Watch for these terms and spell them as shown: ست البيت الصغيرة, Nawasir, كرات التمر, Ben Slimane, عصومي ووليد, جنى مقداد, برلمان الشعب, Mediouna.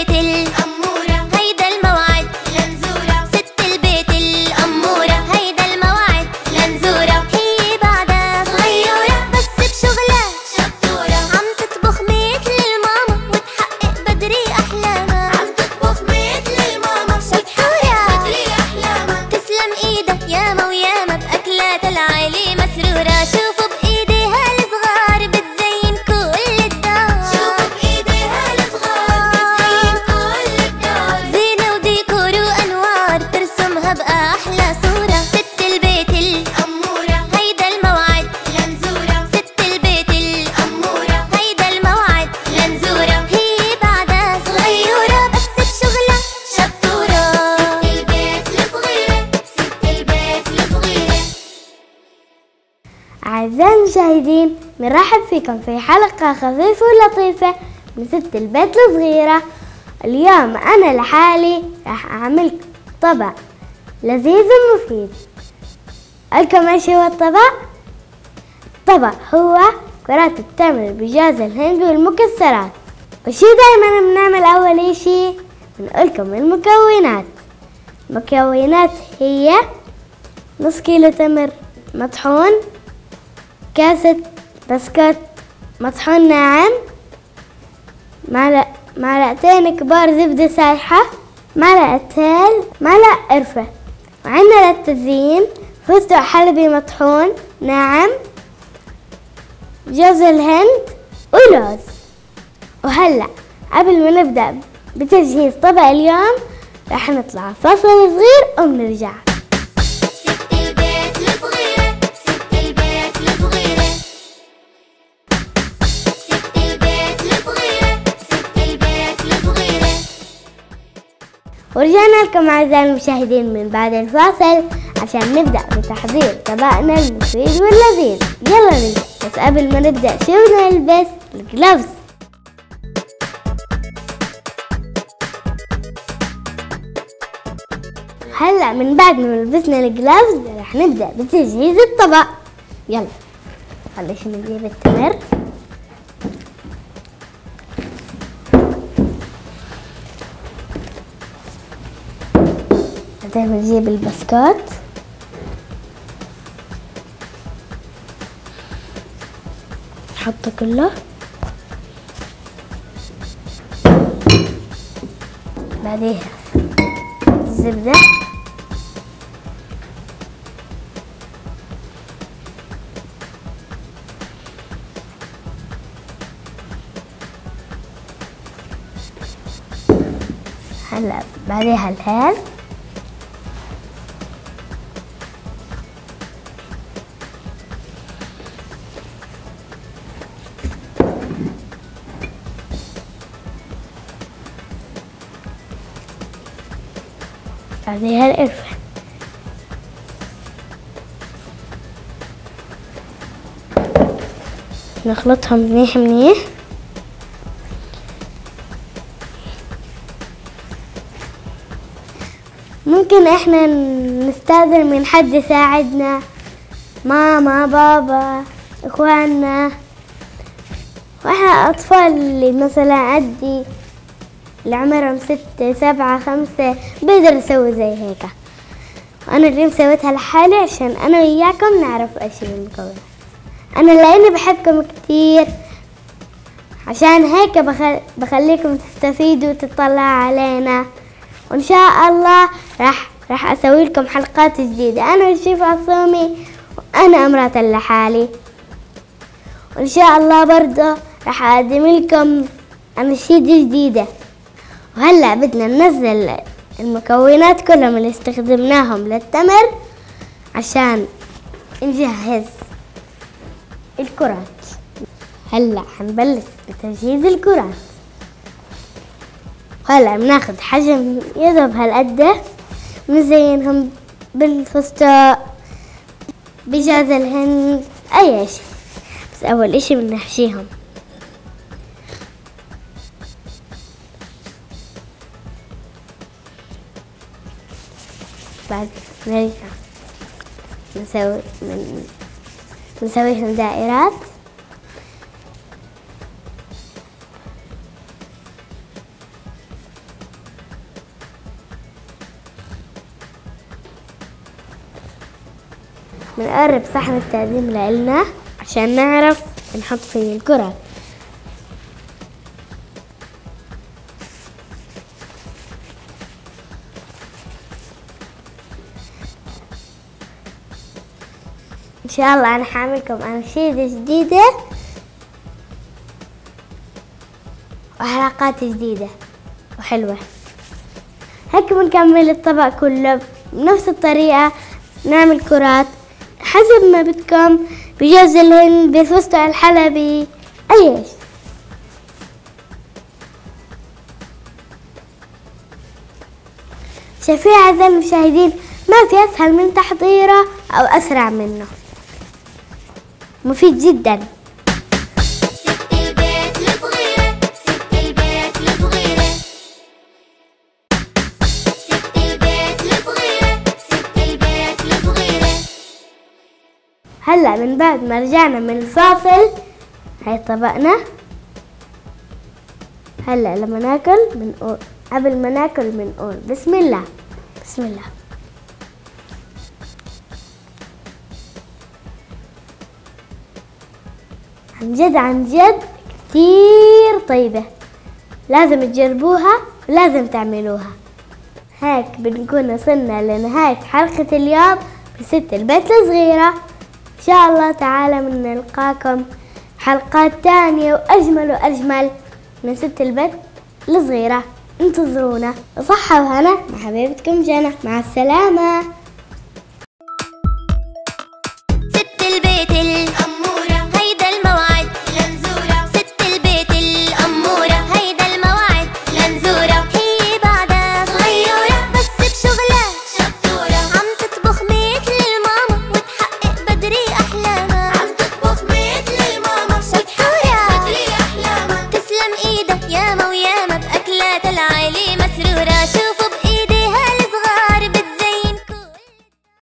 البيت الأمورة، هيدا الموعد لنزورة. ست البيت الأمورة، هيدا الموعد لنزورة. هي بعدها صغيرة بس بشغلها شطورة، عم تطبخ مثل الماما وتحقق بدري أحلامها. عم تطبخ مثل الماما وتحقق بدري أحلامها. تسلم إيدها ياما وياما بأكلاتها العالي مسرورة. شوفوا أعزائي المشاهدين، نرحب فيكم في حلقة خفيفة ولطيفة من ست البيت الصغيرة. اليوم أنا لحالي راح أعمل طبق لذيذ ومفيد. أقولكم إيش هو الطبق؟ الطبق هو كرات التمر بجاز الهند والمكسرات. وشي دايما بنعمل أول إشي بنقولكم المكونات. المكونات هي نص كيلو تمر مطحون، كاسة بسكوت مطحون ناعم، معلقتين كبار زبدة سايحة، معلقة هيل، معلقة قرفة. وعندنا للتزيين فستق حلبي مطحون ناعم، جوز الهند، ولوز. وهلأ قبل ما نبدأ بتجهيز طبق اليوم رح نطلع فاصل صغير وبنرجع. ورجعنا لكم أعزائي المشاهدين من بعد الفاصل عشان نبدأ بتحضير طبقنا المفيد واللذيذ. يلا نبدأ، بس قبل ما نبدأ شو بدنا نلبس؟ الجلوفز. هلا من بعد ما لبسنا الجلوفز رح نبدأ بتجهيز الطبق. يلا خليش نجيب التمر. بعدين بنجيب البسكوت، نحطه كله. بعديها الزبدة، هلا بعديها الهيل، بعديها القرفة، نخلطهم منيح منيح. ممكن احنا نستأذن من حد يساعدنا، ماما، بابا، اخواننا، واحنا اطفال اللي مثلا قدي اللي عمرهم 6 7 5 بقدر اسوي زي هيك. وانا اليوم سويتها لحالي عشان انا وياكم نعرف ايش المكونات. انا لاني بحبكم كتير عشان هيك بخليكم تستفيدوا وتطلعوا علينا، وان شاء الله راح اسوي لكم حلقات جديدة. انا شيف عصومي، وانا امرات لحالي، وان شاء الله برضه راح اقدم لكم انشيد جديدة. وهلا بدنا ننزل المكونات كلهم اللي استخدمناهم للتمر عشان نجهز الكرات. هلا حنبلش بتجهيز الكرات. هلا بناخد حجم يذهب هالقد، بنزينهم بالفستق، بجاز الهند، اي شيء. بس اول اشي بنحشيهم. بعد نرجع نسويهم دائرات. بنقرب صحن التقديم لإلنا عشان نعرف نحط فيه الكرة. ان شاء الله انا هعملكم انشيدة جديدة وحلقات جديدة وحلوة. هيك بنكمل الطبق كله بنفس الطريقة، نعمل كرات حسب ما بدكم، بجوز الهند، بفستق الحلبي، اي شيء. شايفين اعزائي المشاهدين، ما في اسهل من تحضيره او اسرع منه، مفيد جدا. ست البيت الصغيرة، ست البيت الصغيرة، ست البيت الصغيرة، ست البيت الصغيرة. هلا من بعد ما رجعنا من الفاصل، هاي طبقنا. هلا لما ناكل بنقول، قبل ما ناكل بنقول بسم الله. بسم الله. عن جد عن جد كتير طيبة، لازم تجربوها ولازم تعملوها. هيك بنكون وصلنا لنهاية حلقة اليوم بست البيت الصغيرة. إن شاء الله تعالى بنلقاكم حلقات تانية وأجمل وأجمل من ست البيت الصغيرة. انتظرونا، وصحة وهنا مع حبيبتكم جنى. مع السلامة. ست البيت يا ما ويا ما بأكلات العالي مسرورة. شوف